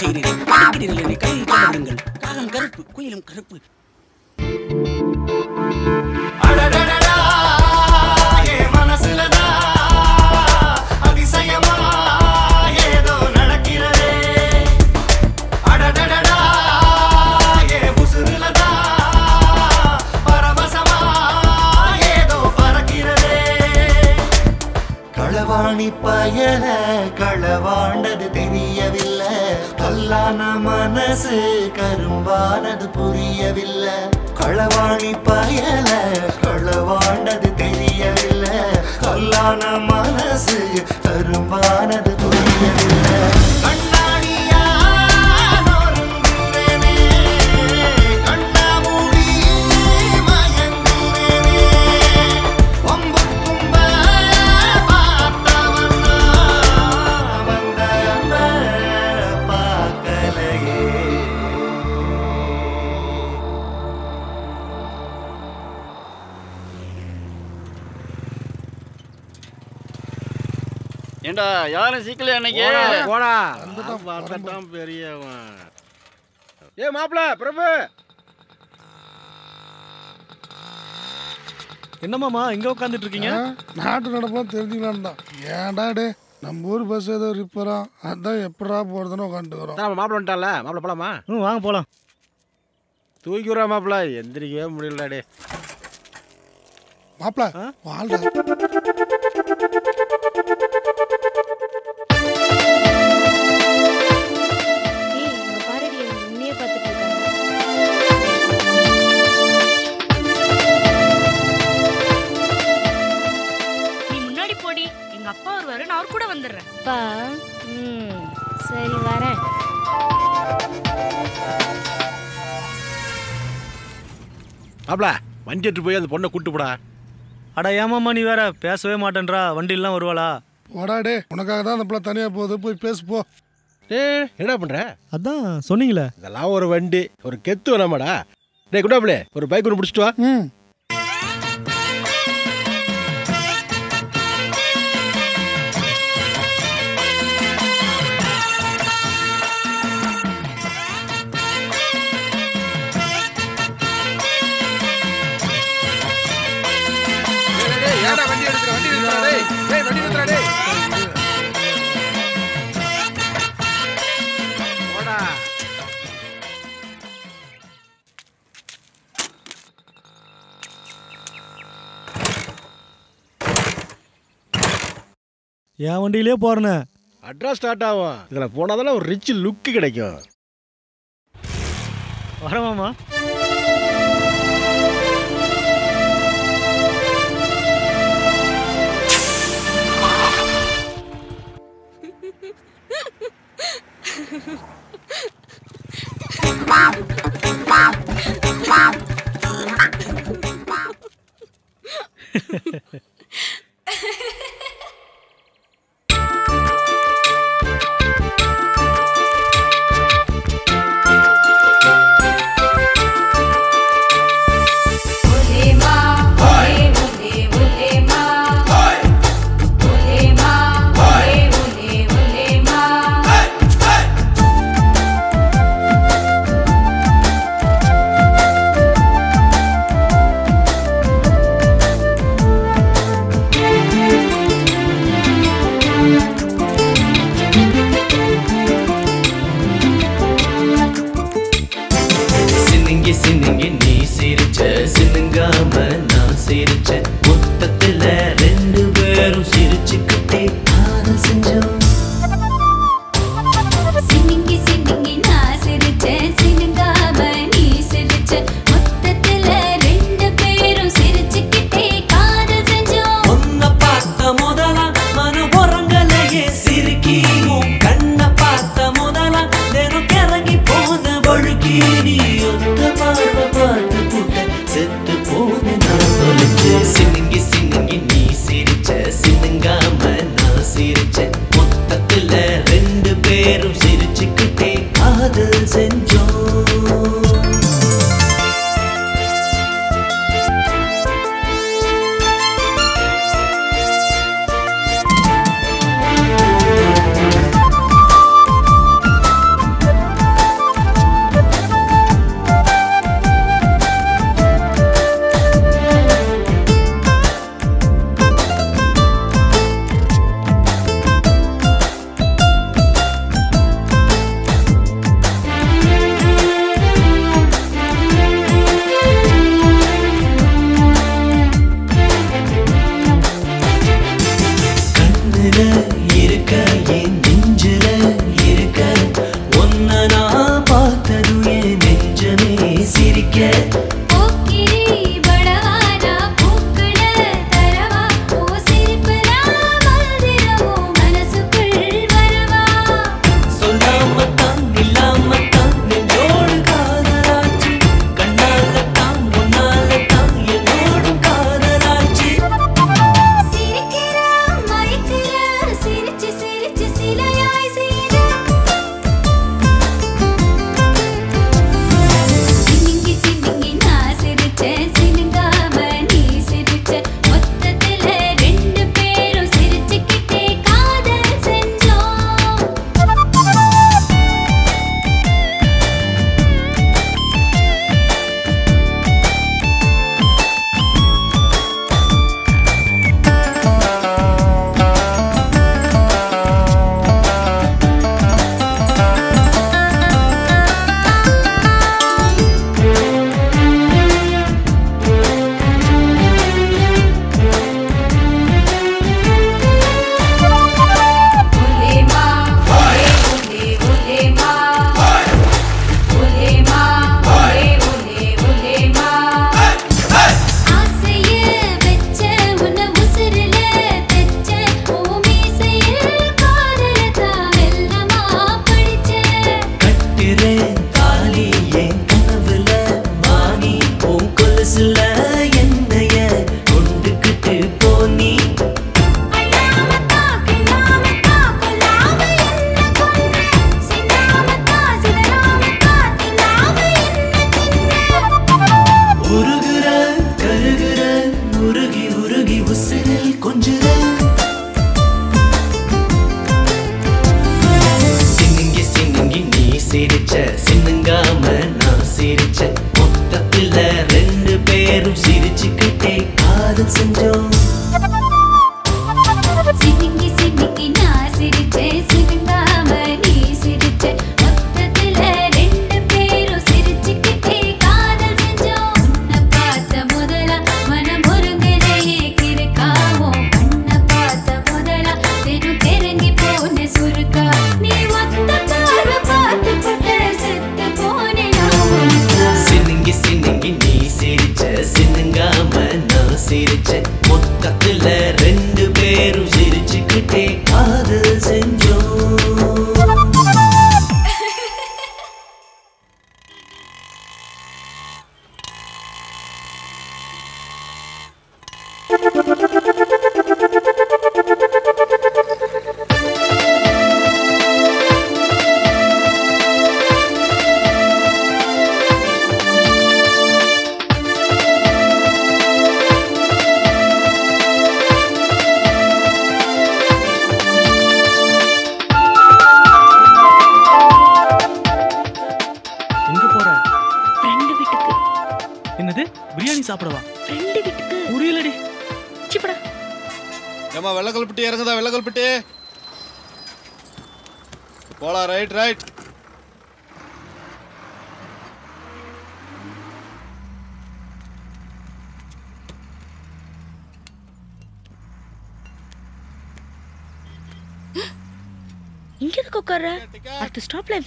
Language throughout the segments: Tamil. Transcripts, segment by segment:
செய்கிறேன். நிலை கையை கவருங்கள். காகம் கருப்பு, குயிலும் கருப்பு. களவாணி பயல களவாண்டது தெரியவில்லை, கல்லான மனசு கரும்பானது புரியவில்லை. களவாணி பயல களவாண்டது தெரியவில்லை, கல்லான மனசு கரும்பானது புரியவில்லை. ஏண்டா யாரும் சீக்கல அன்னைக்கு போடா வந்துட்டான் பாத்தட்டான் பெரியவன். ஏய் மாப்ள பிரபு என்னமாமா இங்க உட்கார்ந்துட்டு இருக்கீங்க? நாட்டு நடப்பலாம் தெரிஞ்சுக்கலாம் தான். ஏன்டா டே நம்ம ஊர் பஸ் ஏதோ ரிப்பேரா அதான் எப்படா போறதுன்னு உட்காந்துட்டு வரோம். நம்ம மாப்ள வந்துட்டான்ல, மாப்ள போலாமா? ம் வாங்க போலாம். தூக்கி விடுறா மாப்ள, எந்திரிக்கவே முடியலடா டே. மாப்ள வாடா சரி வரேன். மாப்ளா வண்டி எடுத்து போய் அந்த பொண்ணை கூட்டு போடா. அட ஏமாம்மா நீ வேற பேசவே மாட்டேன்றா, வண்டிலாம் வருவாளா? போடா டே, உனக்காக தான் அந்த பிள்ளை தனியாக போகுது, போய் பேசு போ. டே என்ன பண்ணுற? அதான் சொன்னீங்களே இதெல்லாம் ஒரு வண்டி ஒரு கெத்து வேணாமாடா. டே குடாப்பிள்ளே ஒரு பைக் ஒன்று பிடிச்சிட்டு வா. ம் என் வண்டியிலே போறேன்னு அட்ரா ஸ்டார்ட் ஆகும். இதில் போனாதான ஒரு ரிச் லுக்கு கிடைக்கும். வரமாமா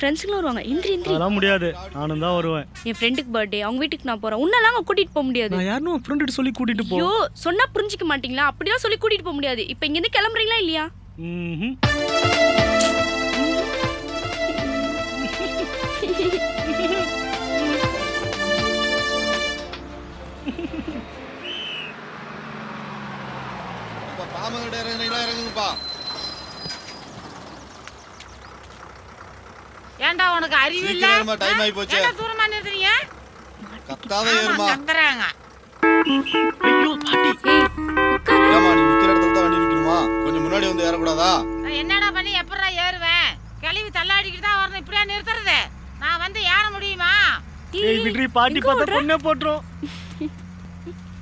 Friends வருவாங்க. அதெல்லாம் முடியாது. நானும் தான் வருவேன். என் ஃப்ரெண்டுக்கு பர்த்டே, அவங்க வீட்டுக்கு நான் போறேன். உன்னலாம் கூட்டிட்டு போக முடியாது. நான் யாரனோ ஃப்ரெண்டுட்ட சொல்லி கூட்டிட்டு போ. ஐயோ, சொன்னா புரிஞ்சிக்க மாட்டீங்களா? அப்படியே சொல்லி கூட்டிட்டு போக முடியாது. இப்போ இங்க இருந்து கிளம்பறீங்களா இல்லையா? ம்ம். அப்பா பாமங்கட இறங்குங்கப்பா. ஏண்டா உனக்கு அறிவு இல்ல? டைம் ஆயி போச்சு. என்ன தூரமா நின்றீங்க? கத்தாத ஏறுமா. கந்தறாங்க. ஐயோ பாட்டி. ஏமா நீ நிக்கிற இடத்துல தான் வண்டி நிக்குமா? கொஞ்சம் முன்னாடி வந்து ஏற கூடாதா? நான் என்னடா பண்ணி எப்பறா ஏறுவேன்? கழிவு தள்ளாடிக்கிட்டு தான் வரணும். இப்படியே நிறுத்துறது. நான் வந்து ஏற முடியுமா? ஏய் விட்ரி பாட்டி பார்த்த பொண்ணே போட்றோம்.